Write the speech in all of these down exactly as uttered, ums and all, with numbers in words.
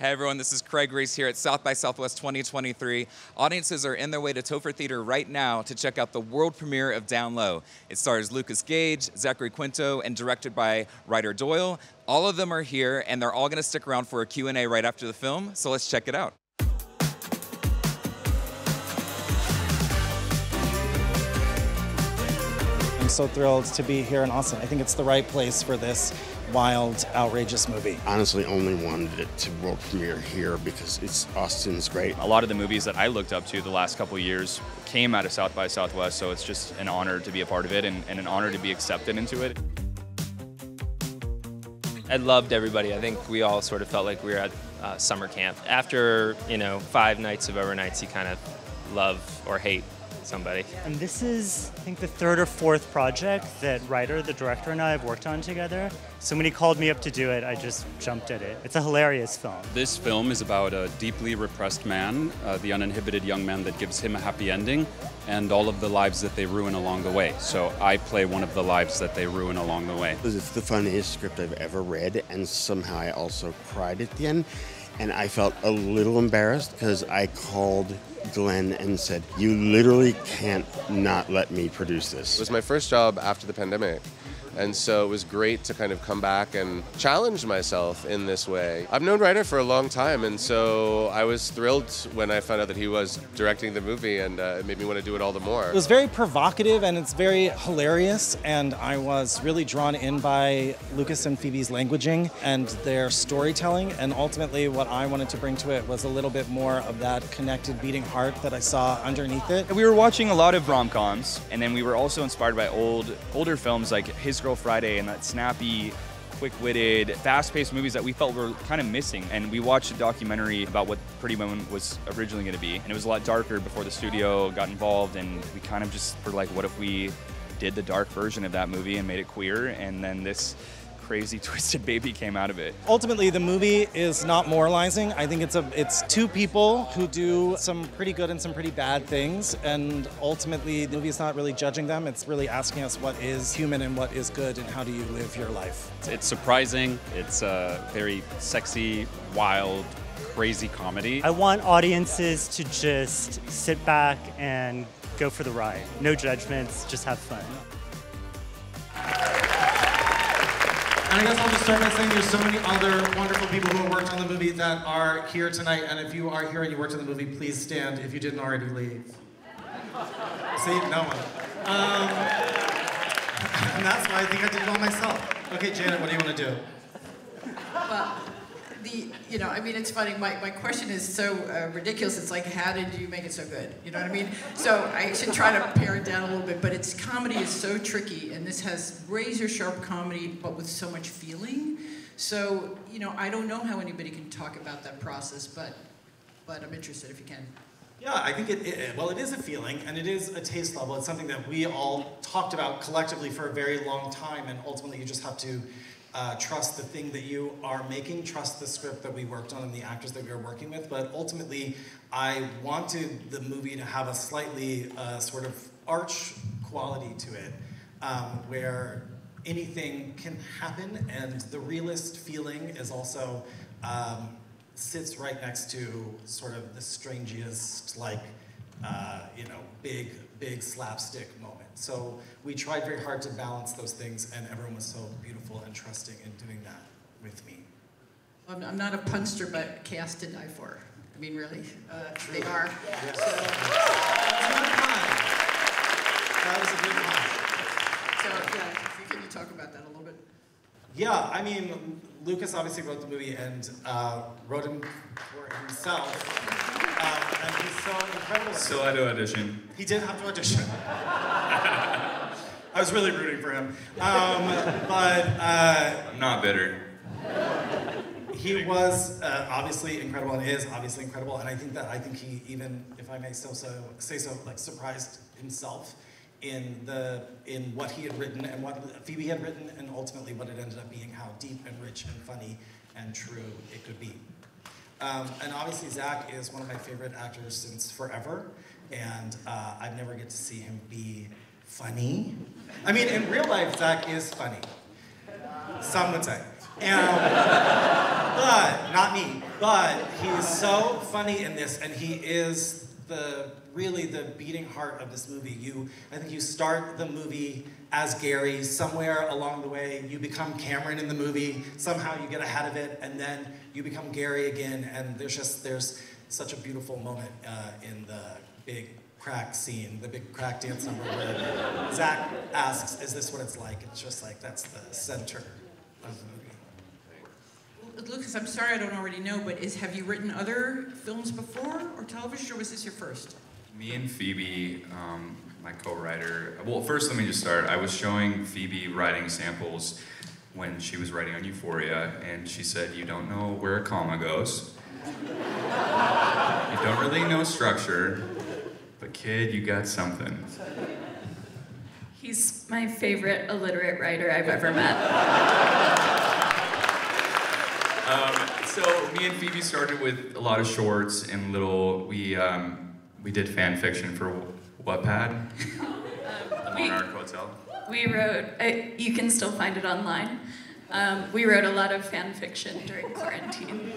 Hey everyone, this is Craig Reese here at South by Southwest twenty twenty-three. Audiences are in their way to Topher Theater right now to check out the world premiere of Down Low. It stars Lukas Gage, Zachary Quinto, and directed by Ryder Doyle. All of them are here, and they're all gonna stick around for a Q and A right after the film, so let's check it out. I'm so thrilled to be here in Austin. I think it's the right place for this wild, outrageous movie. Honestly, only wanted it to world premiere here because it's Austin's great. A lot of the movies that I looked up to the last couple years came out of South by Southwest, so it's just an honor to be a part of it and, and an honor to be accepted into it. I loved everybody. I think we all sort of felt like we were at uh, summer camp. After, you know, five nights of overnights, you kind of love or hate somebody. And this is, I think, the third or fourth project that Ryder, the director, and I have worked on together. So when he called me up to do it, I just jumped at it. It's a hilarious film. This film is about a deeply repressed man, uh, the uninhibited young man that gives him a happy ending, and all of the lives that they ruin along the way. So I play one of the lives that they ruin along the way. It's the funniest script I've ever read, and somehow I also cried at the end. And I felt a little embarrassed because I called Glenn and said, you literally can't not let me produce this. It was my first job after the pandemic. And so it was great to kind of come back and challenge myself in this way. I've known Ryder for a long time, and so I was thrilled when I found out that he was directing the movie, and uh, it made me want to do it all the more. It was very provocative, and it's very hilarious, and I was really drawn in by Lukas and Phoebe's languaging and their storytelling, and ultimately what I wanted to bring to it was a little bit more of that connected beating heart that I saw underneath it. We were watching a lot of rom-coms, and then we were also inspired by old, older films like His Girl Friday and that snappy, quick-witted, fast-paced movies that we felt were kind of missing. And we watched a documentary about what Pretty Woman was originally going to be. And it was a lot darker before the studio got involved, and we kind of just were like, what if we did the dark version of that movie and made it queer? And then this crazy twisted baby came out of it. Ultimately, the movie is not moralizing. I think it's a it's two people who do some pretty good and some pretty bad things, and ultimately the movie is not really judging them. It's really asking us what is human and what is good and how do you live your life. It's surprising. It's a very sexy, wild, crazy comedy. I want audiences to just sit back and go for the ride. No judgments, just have fun. And I guess I'll just start by saying there's so many other wonderful people who have worked on the movie that are here tonight, and if you are here and you worked on the movie, please stand if you didn't already leave. See, no one. Um, and that's why I think I did it all myself. Okay, Janet, what do you want to do? Well, the, you know, I mean, it's funny, my, my question is so uh, ridiculous, it's like, how did you make it so good? You know what I mean? So I should try to pare it down a little bit, but it's comedy is so tricky, and this has razor-sharp comedy, but with so much feeling. So, you know, I don't know how anybody can talk about that process, but, but I'm interested if you can. Yeah, I think it, it, well, it is a feeling, and it is a taste level. It's something that we all talked about collectively for a very long time, and ultimately you just have to Uh, trust the thing that you are making, trust the script that we worked on and the actors that we were working with, but ultimately I wanted the movie to have a slightly uh, sort of arch quality to it, um, where anything can happen, and the realist feeling is also, um, sits right next to sort of the strangest, like, uh, you know, big, big slapstick moment. So we tried very hard to balance those things, and everyone was so beautiful and trusting in doing that with me. I'm not a punster, but cast to die for. I mean, really, uh, they are. Yeah. So, that was a good one. So, yeah, can you talk about that a little bit? Yeah, I mean, Lukas obviously wrote the movie and uh, wrote him for himself. Uh, and he's so incredible. Still had to audition. He did have to audition. I was really rooting for him. Um, but uh, I'm not bitter. He was uh, obviously incredible, and is obviously incredible. And I think that I think he even, if I may so so say so, like surprised himself in the in what he had written and what Phoebe had written, and ultimately what it ended up being, how deep and rich and funny and true it could be. Um, and obviously Zach is one of my favorite actors since forever, and uh, I never get to see him be funny. I mean, in real life, Zach is funny. Some would say. Um, but not me. But he's so funny in this, and he is the really the beating heart of this movie. You, I think you start the movie as Gary. Somewhere along the way, you become Cameron in the movie. Somehow you get ahead of it, and then you become Gary again. And there's just there's such a beautiful moment uh, in the big crack scene, the big crack dance number where Zach asks, "Is this what it's like?" It's just like that's the center of the movie. Lukas, I'm sorry I don't already know, but is have you written other films before or television, or was this your first? Me and Phoebe, um, my co-writer, well first let me just start, I was showing Phoebe writing samples when she was writing on Euphoria, and she said, you don't know where a comma goes, you don't really know structure, but kid, you got something. He's my favorite illiterate writer I've ever met. Um, so me and Phoebe started with a lot of shorts and little, we um, we did fan fiction for Wattpad, the Monarch Hotel. We wrote, I, you can still find it online, um, we wrote a lot of fan fiction during quarantine.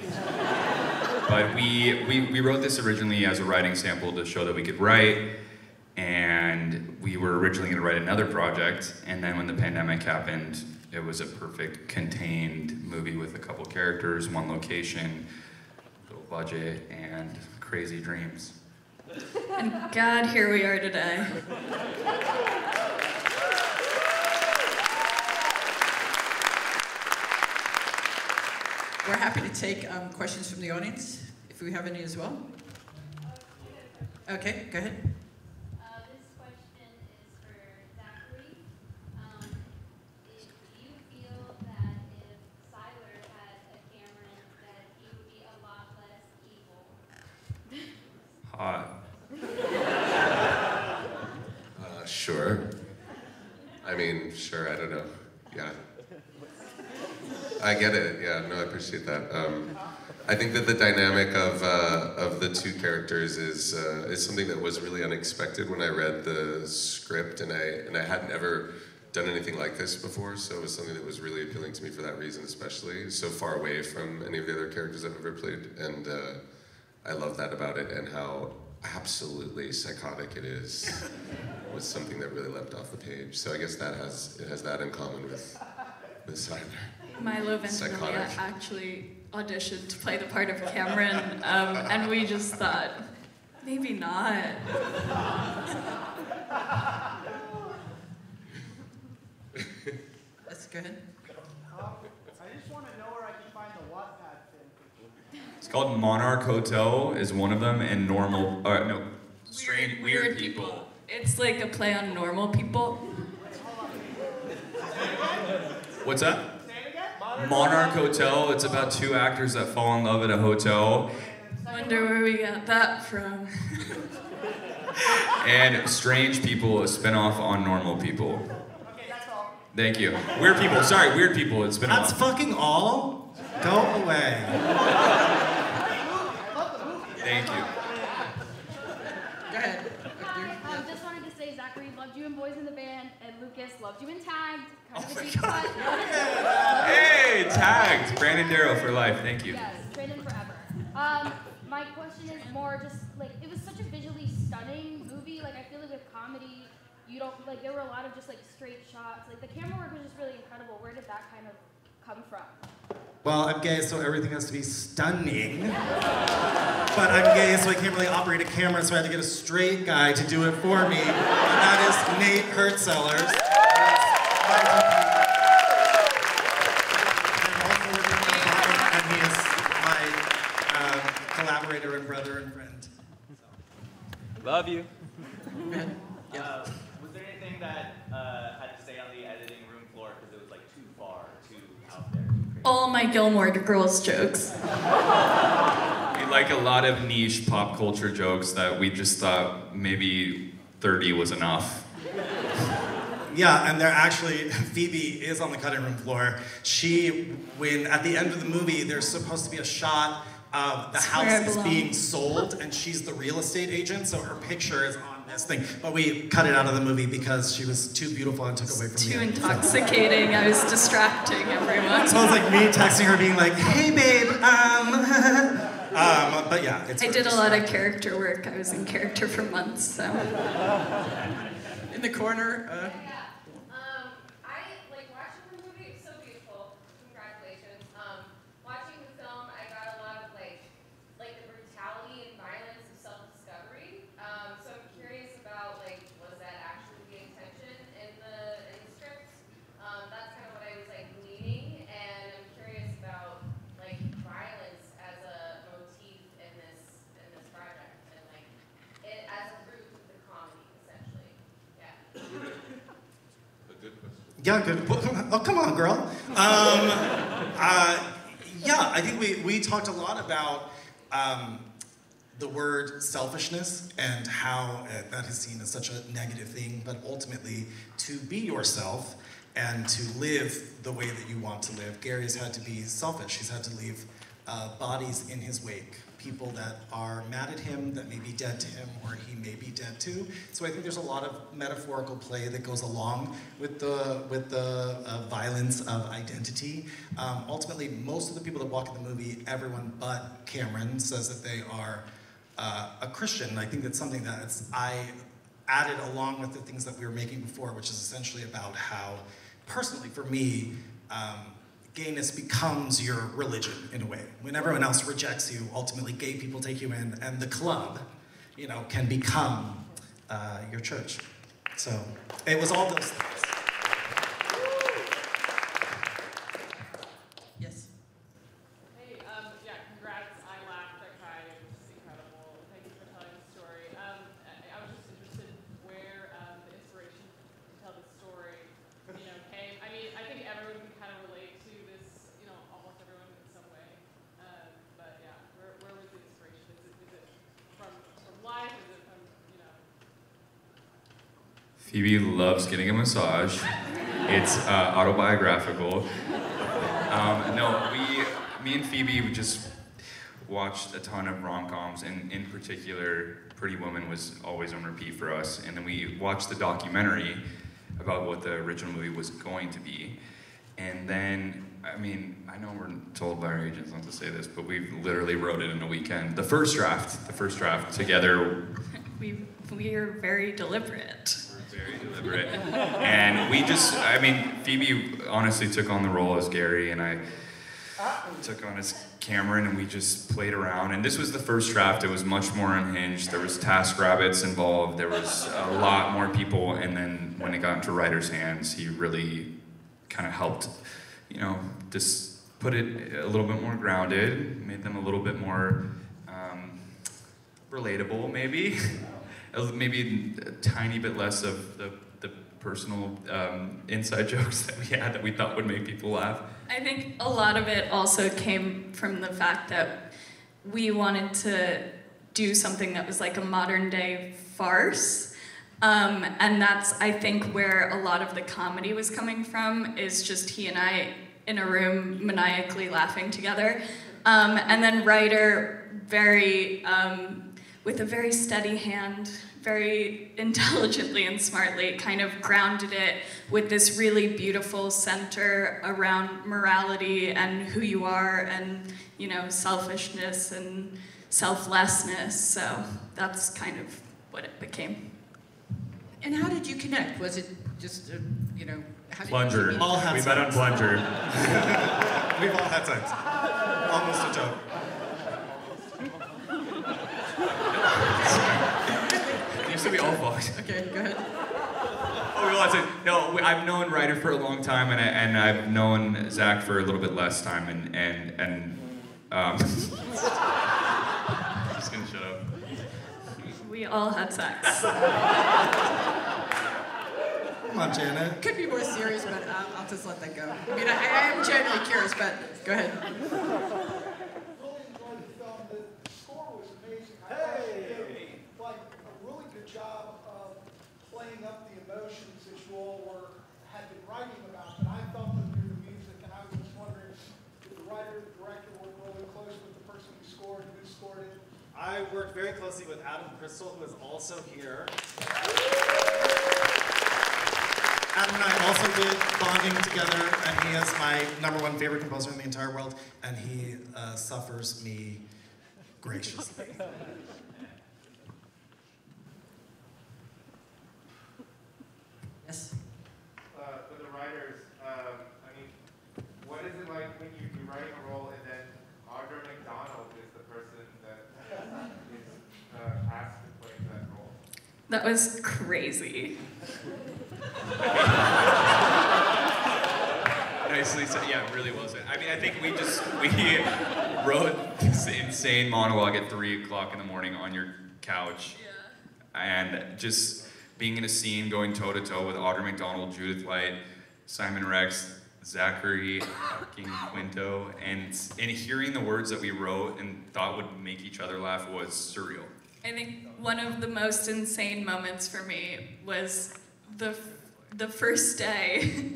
But we, we, we wrote this originally as a writing sample to show that we could write, and we were originally going to write another project, and then when the pandemic happened, it was a perfect contained movie with a couple characters, one location, little budget, and crazy dreams. And God, here we are today. We're happy to take um, questions from the audience, if we have any as well. Okay, go ahead. Uh, uh, sure. I mean, sure, I don't know. Yeah. I get it, yeah, no, I appreciate that. Um, I think that the dynamic of, uh, of the two characters is, uh, is something that was really unexpected when I read the script, and I, and I hadn't ever done anything like this before, so it was something that was really appealing to me for that reason especially, so far away from any of the other characters I've ever played, and uh, I love that about it, and how absolutely psychotic it is was something that really leapt off the page. So I guess that has it has that in common with with Siler. Milo Ventimiglia actually auditioned to play the part of Cameron, um, and we just thought maybe not. That's good. I just want to know where I can find the Wattpad. It's called Monarch Hotel, is one of them, and Normal, uh, no, Strange, Weird, weird, weird people. people. It's like a play on Normal People. What's that? Say it again? Monarch Hotel, it's about two actors that fall in love at a hotel. Wonder where we got that from. And Strange People, a spinoff on Normal People. Okay, that's all. Thank you. Weird People, sorry, Weird People, it's been a That's fucking all? Go away. Thank you. Go ahead. I um, just wanted to say Zachary loved you in Boys in the Band, and Lukas loved you in Tagged. Kind of oh my God. Yeah. Hey, Tagged. Brandon Darrow for life. Thank you. Yes, Brandon forever. Um, my question is more just like it was such a visually stunning movie. Like I feel like with comedy, you don't like there were a lot of just like straight shots. Like the camera work was just really incredible. Where did that kind of come from? Well, I'm gay, so everything has to be stunning. But I'm gay, so I can't really operate a camera, so I had to get a straight guy to do it for me. And that is Nate Kurtzellers. And he is my uh, collaborator and brother and friend. So. Love you. Uh, was there anything that uh, had to stay on the editing room floor because it was like too far, too out there? All my Gilmore Girls jokes. We like a lot of niche pop culture jokes that we just thought maybe thirty was enough. Yeah, and they're actually, Phoebe is on the cutting room floor. She, when at the end of the movie, there's supposed to be a shot of the house is being sold, and she's the real estate agent, so her picture is on this thing. But we cut it out of the movie because she was too beautiful and took away from me. Too intoxicating. I was distracting everyone. So it was like me texting her being like, hey babe, um, Um, but yeah, it's I did a lot of character work. I was in character for months, so. In the corner. Uh, Yeah, good. Oh, come on, girl. Um, uh, yeah, I think we, we talked a lot about um, the word selfishness and how uh, that is seen as such a negative thing, but ultimately to be yourself and to live the way that you want to live. Gary's had to be selfish. He's had to leave uh, bodies in his wake, people that are mad at him, that may be dead to him, or he may be dead to. So I think there's a lot of metaphorical play that goes along with the, with the uh, violence of identity. Um, ultimately, most of the people that walk in the movie, everyone but Cameron, says that they are uh, a Christian. I think that's something that I added along with the things that we were making before, which is essentially about how, personally for me, um, gayness becomes your religion, in a way. When everyone else rejects you, ultimately gay people take you in, and the club, you know, can become uh, your church. So it was all those things. Yes? Hey, um, yeah, congrats. I laughed, I cried, it was just incredible. Thank you for telling the story. Um, I, I was just interested where um, the inspiration to tell the story, you know, came. I mean, I think everyone can kind of relate. Phoebe loves getting a massage. It's uh, autobiographical. Um, no, we, me and Phoebe we just watched a ton of rom-coms, and in particular, Pretty Woman was always on repeat for us. And then we watched the documentary about what the original movie was going to be. And then, I mean, I know we're told by our agents not to say this, but we literally wrote it in a weekend. The first draft, the first draft together. We, we are very deliberate. Very deliberate. And we just, I mean, Phoebe honestly took on the role as Gary, and I took on as Cameron, and we just played around. And this was the first draft. It was much more unhinged. There was task rabbits involved. There was a lot more people. And then when it got into Ryder's hands, he really kind of helped, you know, just put it a little bit more grounded, made them a little bit more um, relatable, maybe. Maybe a tiny bit less of the, the personal um, inside jokes that we had that we thought would make people laugh. I think a lot of it also came from the fact that we wanted to do something that was like a modern day farce. Um, and that's, I think, where a lot of the comedy was coming from, is just he and I in a room maniacally laughing together. Um, and then Ryder, very... Um, with a very steady hand, very intelligently and smartly, kind of grounded it with this really beautiful center around morality and who you are and, you know, selfishness and selflessness. So that's kind of what it became. And how did you connect? Was it just, uh, you know, how did Plunger. You all had we met on Plunger. We've all had sex. Almost a joke. We all fucked. Okay, go ahead. Oh, we lost it. No, I've known Ryder for a long time, and I, and I've known Zach for a little bit less time, and and and. Um, I'm just gonna shut up. We all had sex. Come on, Janet. Could be more serious, but um, I'll just let that go. I mean, I, I am genuinely curious, but go ahead. Job of playing up the emotions that you all were had been writing about, but I felt them through the music, and I was just wondering, did the writer and the director work really close with the person who scored and who scored it? I worked very closely with Adam Crystal, who is also here. Adam and I also did bonding together, and he is my number one favorite composer in the entire world, and he uh, suffers me graciously. Yes? Uh, for the writers, um, I mean, what is it like when you, you write a role and then Audra McDonald is the person that is uh, asked to play that role? That was crazy. Nicely said. Yeah, it really well said. I mean, I think we just, we wrote this insane monologue at three o'clock in the morning on your couch. Yeah. And just being in a scene, going toe to toe with Audra McDonald, Judith Light, Simon Rex, Zachary Quinto, and, and hearing the words that we wrote and thought would make each other laugh was surreal. I think one of the most insane moments for me was the, the first day,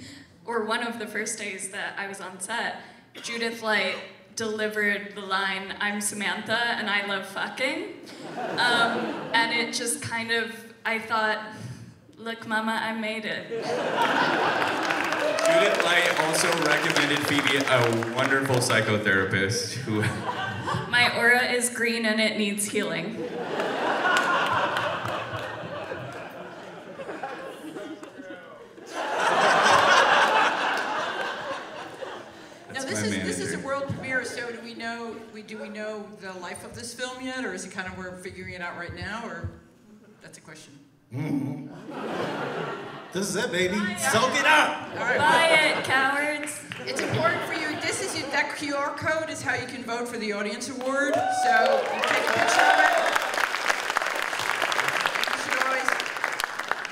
or one of the first days that I was on set, Judith Light delivered the line, "I'm Samantha and I love fucking." Um, and it just kind of, I thought, look mama, I made it. Judith Light also recommended Phoebe, a wonderful psychotherapist who... My aura is green and it needs healing. So do we know we do we know the life of this film yet, or is it kind of we're figuring it out right now, or that's a question. Mm-hmm. This is it, baby. Buy Soak it, it up. All right. Buy it, cowards. It's important for you. This is your, that Q R code is how you can vote for the audience award. So you take a picture of it. You should always,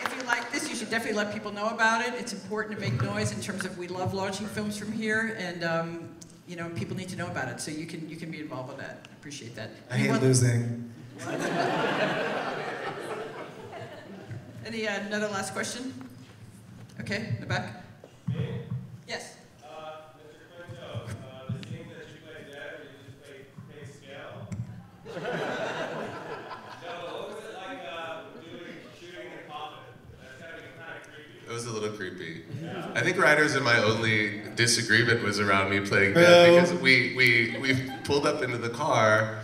if you like this, you should definitely let people know about it. It's important to make noise in terms of we love launching films from here, and. Um, You know, people need to know about it, so you can you can be involved with that. I appreciate that. I hate losing. Any uh, another last question? Okay, in the back. Me? Yes. Uh, Mister Quinto, uh, the scene that you played there, you just played pay scale. So what was it like uh, doing shooting in a coffin? That's kind of creepy. It was a little creepy. Yeah. I think writers are my only. Disagreement was around me playing that because we, we, we pulled up into the car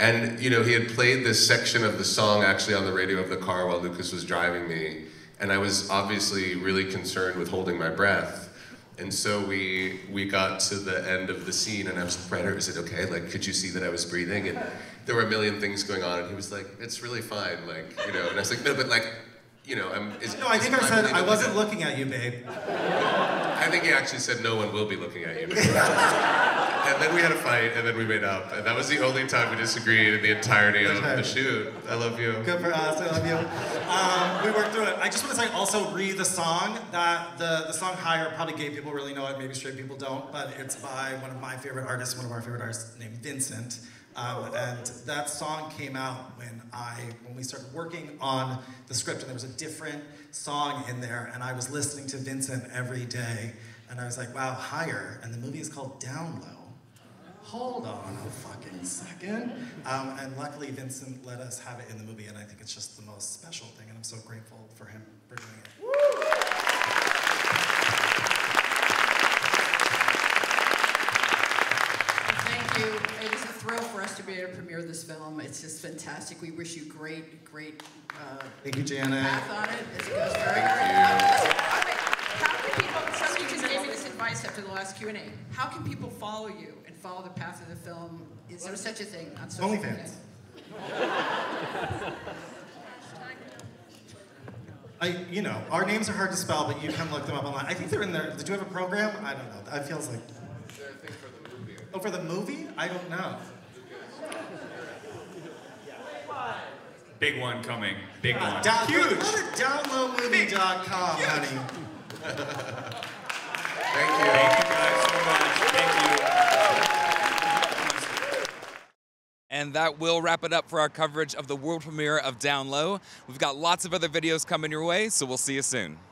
and, you know, he had played this section of the song actually on the radio of the car while Lukas was driving me, and I was obviously really concerned with holding my breath, and so we we got to the end of the scene and I was like, "Ryder, is it okay? Like, could you see that I was breathing?" And there were a million things going on and he was like, "It's really fine, like, you know," and I was like, "No, but like, you know, I'm... Is, no, I think I said, I wasn't looking at you, babe." I think he actually said, "No one will be looking at you." And then we had a fight, and then we made up. And that was the only time we disagreed in the entirety of the shoot. I love you. Good for us, I love you. Um, we worked through it. I just want to say, also, read the song. That the, the song Higher, probably gay people really know it, maybe straight people don't, but it's by one of my favorite artists, one of our favorite artists named Vincent. Um, and that song came out when I, when we started working on the script, and there was a different song in there, and I was listening to Vincent every day, and I was like, wow, Higher, and the movie is called Down Low. Hold on a fucking second. Um, and luckily, Vincent let us have it in the movie, and I think it's just the most special thing, and I'm so grateful for him for doing it. To be able to premiere this film. It's just fantastic. We wish you great, great uh, Thank you, Janet. Path on it. It goes very, very well. How can people, somebody just gave me this advice after the last Q and A. How can people follow you and follow the path of the film? Is there such a thing on social media? OnlyFans. I, you know, our names are hard to spell, but you can look them up online. I think they're in there. Did you have a program? I don't know. That feels like... They're, I think, for the movie. Oh, for the movie? I don't know. Big one coming. Big uh, one. Down, huge. Go to down low movie dot com, honey. Thank you. Thank you guys so much. Thank you. And that will wrap it up for our coverage of the world premiere of Down Low. We've got lots of other videos coming your way, so we'll see you soon.